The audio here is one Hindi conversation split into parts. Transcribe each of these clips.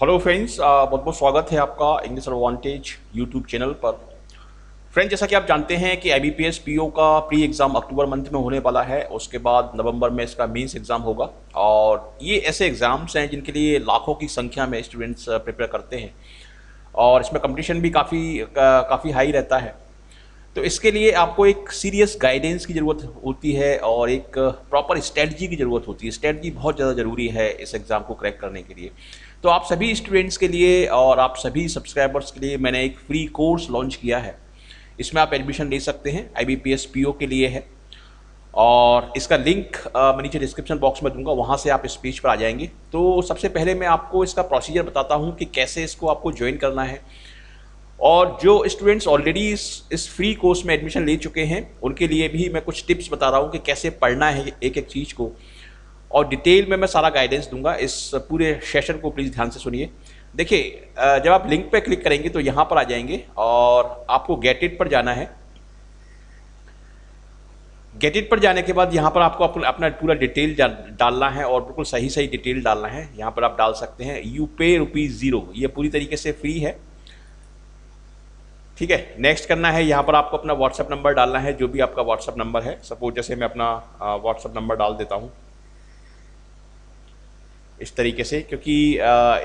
हेलो फ्रेंड्स, बहुत बहुत स्वागत है आपका इंग्लिश एडवांटेज यूट्यूब चैनल पर। फ्रेंड्स, जैसा कि आप जानते हैं कि IBPS PO का प्री एग्ज़ाम अक्टूबर मंथ में होने वाला है। उसके बाद नवंबर में इसका मेंस एग्ज़ाम होगा और ये ऐसे एग्ज़ाम्स हैं जिनके लिए लाखों की संख्या में स्टूडेंट्स प्रिपेयर करते हैं और इसमें कंपटीशन भी काफ़ी हाई रहता है। तो इसके लिए आपको एक सीरियस गाइडेंस की ज़रूरत होती है और एक प्रॉपर स्ट्रेटजी की ज़रूरत होती है। स्ट्रेटजी बहुत ज़्यादा ज़रूरी है इस एग्ज़ाम को क्रैक करने के लिए। तो आप सभी स्टूडेंट्स के लिए और आप सभी सब्सक्राइबर्स के लिए मैंने एक फ्री कोर्स लॉन्च किया है। इसमें आप एडमिशन ले सकते हैं, IBPS PO के लिए है और इसका लिंक मैं नीचे डिस्क्रिप्शन बॉक्स में दूंगा, वहाँ से आप इस पेज पर आ जाएंगे। तो सबसे पहले मैं आपको इसका प्रोसीजर बताता हूँ कि कैसे इसको आपको ज्वाइन करना है। और जो स्टूडेंट्स ऑलरेडी इस फ्री कोर्स में एडमिशन ले चुके हैं उनके लिए भी मैं कुछ टिप्स बता रहा हूँ कि कैसे पढ़ना है एक एक चीज़ को, और डिटेल में मैं सारा गाइडेंस दूंगा। इस पूरे सेशन को प्लीज़ ध्यान से सुनिए। देखिए, जब आप लिंक पर क्लिक करेंगे तो यहाँ पर आ जाएंगे और आपको गेट इट पर जाना है। गेट इट पर जाने के बाद यहाँ पर आपको अपना पूरा डिटेल डालना है और बिल्कुल सही डिटेल डालना है। यहाँ पर आप डाल सकते हैं ₹0। ये पूरी तरीके से फ्री है, ठीक है। नेक्स्ट करना है, यहाँ पर आपको अपना व्हाट्सएप नंबर डालना है, जो भी आपका व्हाट्सएप नंबर है। सपोज जैसे मैं अपना व्हाट्सएप नंबर डाल देता हूँ इस तरीके से, क्योंकि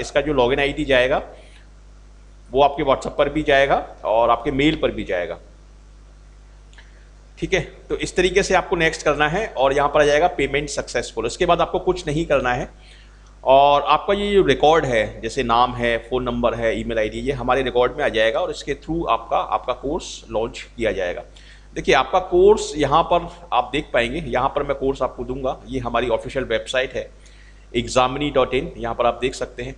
इसका जो लॉगिन आईडी जाएगा वो आपके व्हाट्सएप पर भी जाएगा और आपके मेल पर भी जाएगा, ठीक है। तो इस तरीके से आपको नेक्स्ट करना है और यहाँ पर आ जाएगा पेमेंट सक्सेसफुल। इसके बाद आपको कुछ नहीं करना है और आपका ये जो रिकॉर्ड है, जैसे नाम है, फ़ोन नंबर है, ईमेल आईडी, ये हमारे रिकॉर्ड में आ जाएगा और इसके थ्रू आपका कोर्स लॉन्च किया जाएगा। देखिए, आपका कोर्स यहाँ पर आप देख पाएंगे, यहाँ पर मैं कोर्स आपको दूंगा। ये हमारी ऑफिशियल वेबसाइट है Examini.in, यहाँ पर आप देख सकते हैं।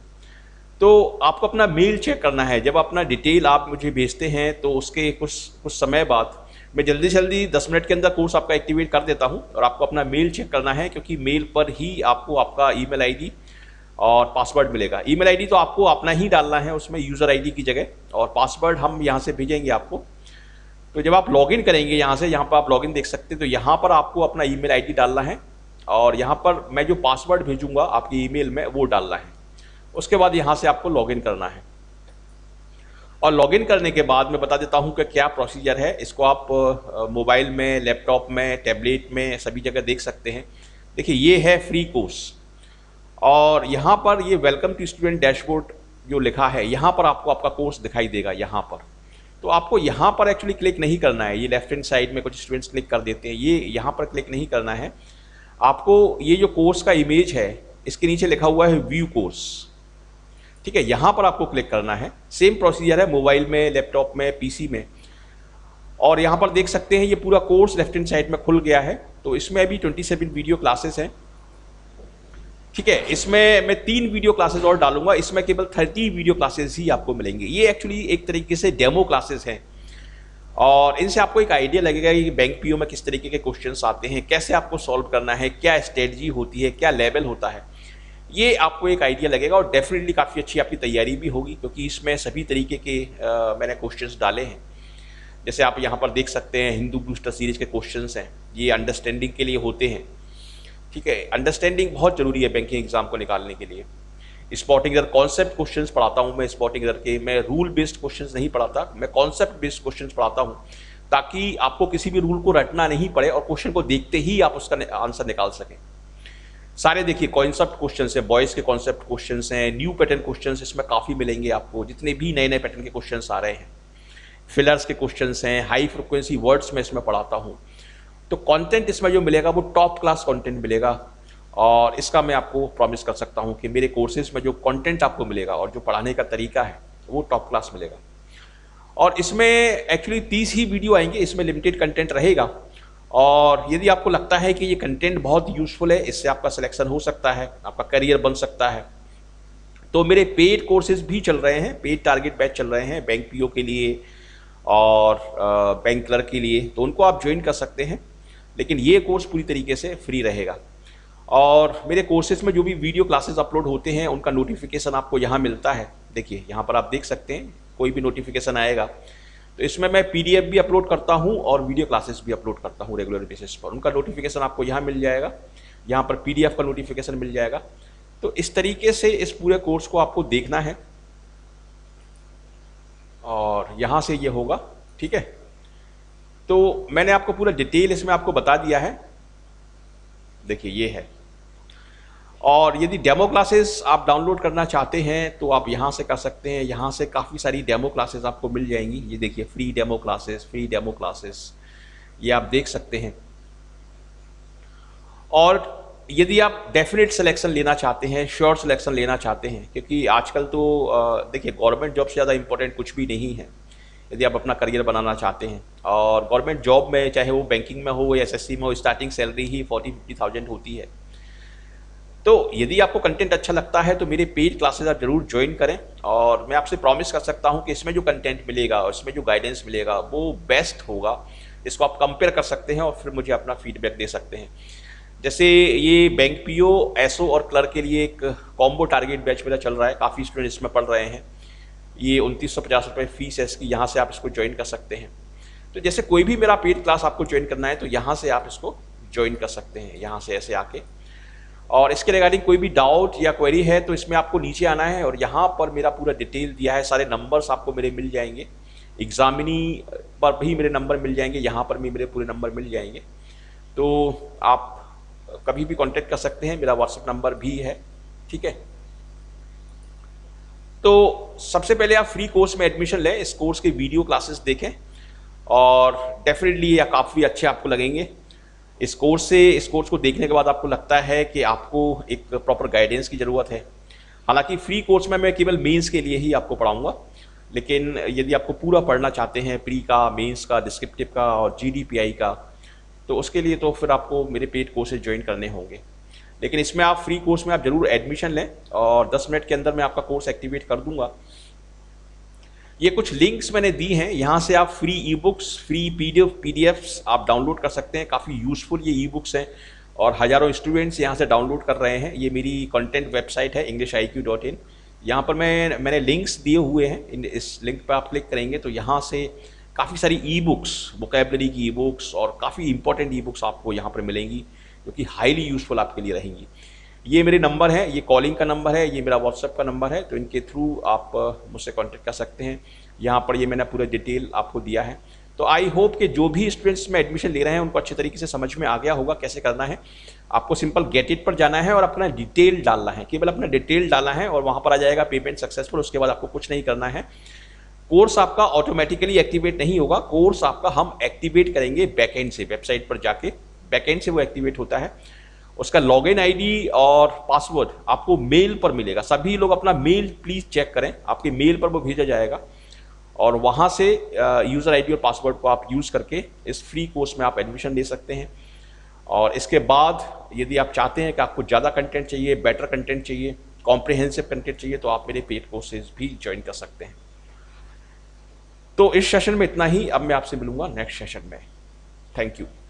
तो आपको अपना मेल चेक करना है। जब अपना डिटेल आप मुझे भेजते हैं तो उसके कुछ समय बाद मैं जल्दी से जल्दी 10 मिनट के अंदर कोर्स आपका एक्टिवेट कर देता हूँ और आपको अपना मेल चेक करना है, क्योंकि मेल पर ही आपको आपका ईमेल आईडी और पासवर्ड मिलेगा। ईमेल आईडी तो आपको अपना ही डालना है उसमें, यूज़र आईडी की जगह, और पासवर्ड हम यहाँ से भेजेंगे आपको। तो जब आप लॉगिन करेंगे यहाँ पर आप लॉगिन देख सकते हैं, तो यहाँ पर आपको अपना ईमेल आईडी डालना है और यहाँ पर मैं जो पासवर्ड भेजूँगा आपकी ईमेल में वो डालना है। उसके बाद यहाँ से आपको लॉगिन करना है और लॉगिन करने के बाद मैं बता देता हूँ कि क्या प्रोसीजर है। इसको आप मोबाइल में, लैपटॉप में, टैबलेट में सभी जगह देख सकते हैं। देखिए, ये है फ्री कोर्स और यहाँ पर ये वेलकम टू स्टूडेंट डैशबोर्ड जो लिखा है, यहाँ पर आपको आपका कोर्स दिखाई देगा। यहाँ पर तो आपको यहाँ पर एक्चुअली क्लिक नहीं करना है। ये लेफ्ट हैंड साइड में कुछ स्टूडेंट्स क्लिक कर देते हैं, ये यहाँ पर क्लिक नहीं करना है आपको। ये जो कोर्स का इमेज है इसके नीचे लिखा हुआ है व्यू कोर्स, ठीक है, यहाँ पर आपको क्लिक करना है। सेम प्रोसीजर है मोबाइल में, लैपटॉप में, पीसी में। और यहाँ पर देख सकते हैं ये पूरा कोर्स लेफ्ट हैंड साइड में खुल गया है। तो इसमें अभी 27 वीडियो क्लासेस हैं, ठीक है। इसमें मैं 3 वीडियो क्लासेस और डालूंगा। इसमें केवल 30 वीडियो क्लासेस ही आपको मिलेंगे। ये एक्चुअली एक तरीके से डेमो क्लासेस हैं और इनसे आपको एक आइडिया लगेगा कि बैंक पीओ में किस तरीके के क्वेश्चंस आते हैं, कैसे आपको सॉल्व करना है, क्या स्ट्रेटजी होती है, क्या लेवल होता है, ये आपको एक आइडिया लगेगा। और डेफिनेटली काफ़ी अच्छी आपकी तैयारी भी होगी, क्योंकि इसमें सभी तरीके के मैंने क्वेश्चंस डाले हैं। जैसे आप यहाँ पर देख सकते हैं हिंदू बूस्टर सीरीज के क्वेश्चंस हैं, ये अंडरस्टैंडिंग के लिए होते हैं, ठीक है। अंडरस्टैंडिंग बहुत ज़रूरी है बैंकिंग एग्जाम को निकालने के लिए। स्पॉटिंग एरर कॉन्सेप्ट क्वेश्चंस पढ़ाता हूँ मैं, स्पॉटिंग एरर के। मैं रूल बेस्ड क्वेश्चंस नहीं पढ़ाता, मैं कॉन्सेप्ट बेस्ड क्वेश्चंस पढ़ाता हूँ, ताकि आपको किसी भी रूल को रटना नहीं पड़े और क्वेश्चन को देखते ही आप उसका आंसर निकाल सकें। सारे देखिए कॉन्सेप्ट क्वेश्चंस हैं, बॉयज़ के कॉन्सेप्ट क्वेश्चंस हैं, न्यू पैटर्न क्वेश्चंस इसमें काफ़ी मिलेंगे आपको, जितने भी नए नए पैटर्न के क्वेश्चंस आ रहे हैं, फिलर्स के क्वेश्चंस हैं, हाई फ्रिक्वेंसी वर्ड्स में इसमें पढ़ाता हूँ। तो कंटेंट इसमें जो मिलेगा वो टॉप क्लास कंटेंट मिलेगा और इसका मैं आपको प्रॉमिस कर सकता हूँ कि मेरे कोर्सेज में जो कंटेंट आपको मिलेगा और जो पढ़ाने का तरीका है वो टॉप क्लास मिलेगा। और इसमें एक्चुअली 30 ही वीडियो आएंगे, इसमें लिमिटेड कंटेंट रहेगा। और यदि आपको लगता है कि ये कंटेंट बहुत यूज़फुल है, इससे आपका सिलेक्शन हो सकता है, आपका करियर बन सकता है, तो मेरे पेड कोर्सेज भी चल रहे हैं, पेड टारगेट बैच चल रहे हैं बैंक पीओ के लिए और बैंक क्लर्क के लिए, तो उनको आप ज्वाइन कर सकते हैं। लेकिन ये कोर्स पूरी तरीके से फ्री रहेगा। और मेरे कोर्सेज में जो भी वीडियो क्लासेस अपलोड होते हैं उनका नोटिफिकेशन आपको यहाँ मिलता है। देखिए, यहाँ पर आप देख सकते हैं कोई भी नोटिफिकेशन आएगा। तो इसमें मैं PDF भी अपलोड करता हूँ और वीडियो क्लासेस भी अपलोड करता हूँ रेगुलर बेसिस पर। उनका नोटिफिकेशन आपको यहाँ मिल जाएगा, यहाँ पर PDF का नोटिफिकेशन मिल जाएगा। तो इस तरीके से इस पूरे कोर्स को आपको देखना है और यहाँ से ये होगा, ठीक है। तो मैंने आपको पूरा डिटेल इसमें आपको बता दिया है, देखिए ये है। और यदि डेमो क्लासेस आप डाउनलोड करना चाहते हैं तो आप यहाँ से कर सकते हैं, यहाँ से काफ़ी सारी डेमो क्लासेस आपको मिल जाएंगी। ये देखिए free demo classes, free demo classes, ये आप देख सकते हैं। और यदि आप डेफिनेट सिलेक्शन लेना चाहते हैं, श्योर सिलेक्शन लेना चाहते हैं, क्योंकि आजकल तो देखिए गवर्नमेंट जॉब से ज़्यादा इंपॉर्टेंट कुछ भी नहीं है यदि आप अपना करियर बनाना चाहते हैं। और गवर्नमेंट जॉब में चाहे वो बैंकिंग में हो या एसएससी में हो, स्टार्टिंग सैलरी ही 40-50,000 होती है। तो यदि आपको कंटेंट अच्छा लगता है तो मेरे पेड क्लासेज आप ज़रूर ज्वाइन करें और मैं आपसे प्रॉमिस कर सकता हूँ कि इसमें जो कंटेंट मिलेगा और इसमें जो गाइडेंस मिलेगा वो बेस्ट होगा। इसको आप कंपेयर कर सकते हैं और फिर मुझे अपना फीडबैक दे सकते हैं। जैसे ये बैंक पीओ, एसओ और क्लर्क के लिए एक कॉम्बो टारगेट बैच मेरा चल रहा है, काफ़ी स्टूडेंट इसमें पढ़ रहे हैं। ये 2950 रुपये फीस है इसकी, यहाँ से आप इसको ज्वाइन कर सकते हैं। तो जैसे कोई भी मेरा पेड क्लास आपको ज्वाइन करना है तो यहाँ से आप इसको ज्वाइन कर सकते हैं, यहाँ से ऐसे आके। और इसके रिगार्डिंग कोई भी डाउट या क्वेरी है तो इसमें आपको नीचे आना है और यहाँ पर मेरा पूरा डिटेल दिया है, सारे नंबर्स आपको मेरे मिल जाएंगे। एग्जामिनी पर भी मेरे नंबर मिल जाएंगे, यहाँ पर भी मेरे पूरे नंबर मिल जाएंगे। तो आप कभी भी कांटेक्ट कर सकते हैं, मेरा व्हाट्सएप नंबर भी है, ठीक है। तो सबसे पहले आप फ्री कोर्स में एडमिशन लें, इस कोर्स के वीडियो क्लासेस देखें और डेफिनेटली या काफ़ी अच्छे आपको लगेंगे। इस कोर्स से, इस कोर्स को देखने के बाद आपको लगता है कि आपको एक प्रॉपर गाइडेंस की ज़रूरत है। हालांकि फ्री कोर्स में मैं केवल मेंस के लिए ही आपको पढ़ाऊँगा, लेकिन यदि आपको पूरा पढ़ना चाहते हैं प्री का, मेंस का, डिस्क्रिप्टिव का और जीडीपीआई का, तो उसके लिए तो फिर आपको मेरे पेड कोर्सेज ज्वाइन करने होंगे। लेकिन इसमें आप फ्री कोर्स में आप ज़रूर एडमिशन लें और 10 मिनट के अंदर मैं आपका कोर्स एक्टिवेट कर दूंगा। ये कुछ लिंक्स मैंने दी हैं, यहाँ से आप फ्री ईबुक्स, फ्री पीडीएफ्स आप डाउनलोड कर सकते हैं। काफ़ी यूजफुल ये ईबुक्स हैं और हज़ारों स्टूडेंट्स यहाँ से डाउनलोड कर रहे हैं। ये मेरी कंटेंट वेबसाइट है EnglishIQ.in, यहाँ पर मैंने लिंक्स दिए हुए हैं। इस लिंक पर आप क्लिक करेंगे तो यहाँ से काफ़ी सारी ई-बुक्स, वोकैबलरी की ई-बुक्स और काफ़ी इंपॉर्टेंट ई-बुक्स आपको यहाँ पर मिलेंगी जो कि हाईली यूजफुल आपके लिए रहेंगी। ये मेरे नंबर है, ये कॉलिंग का नंबर है, ये मेरा व्हाट्सएप का नंबर है, तो इनके थ्रू आप मुझसे कांटेक्ट कर सकते हैं। यहाँ पर ये मैंने पूरा डिटेल आपको दिया है। तो आई होप कि जो भी स्टूडेंट्स में एडमिशन ले रहे हैं उनको अच्छे तरीके से समझ में आ गया होगा कैसे करना है। आपको सिंपल गेट इट पर जाना है और अपना डिटेल डालना है, केवल अपना डिटेल डालना है और वहाँ पर आ जाएगा पेमेंट सक्सेसफुल। उसके बाद आपको कुछ नहीं करना है। कोर्स आपका ऑटोमेटिकली एक्टिवेट नहीं होगा, कोर्स आपका हम एक्टिवेट करेंगे बैकएंड से, वेबसाइट पर जाके बैकएंड से वो एक्टिवेट होता है। उसका लॉगिन आईडी और पासवर्ड आपको मेल पर मिलेगा। सभी लोग अपना मेल प्लीज़ चेक करें, आपके मेल पर वो भेजा जाएगा और वहाँ से यूज़र आईडी और पासवर्ड को आप यूज़ करके इस फ्री कोर्स में आप एडमिशन ले सकते हैं। और इसके बाद यदि आप चाहते हैं कि आपको ज़्यादा कंटेंट चाहिए, बेटर कंटेंट चाहिए, कॉम्प्रिहेंसिव कंटेंट चाहिए, तो आप मेरे पेड कोर्सेज भी ज्वाइन कर सकते हैं। तो इस सेशन में इतना ही, अब मैं आपसे मिलूंगा नेक्स्ट सेशन में। Thank you.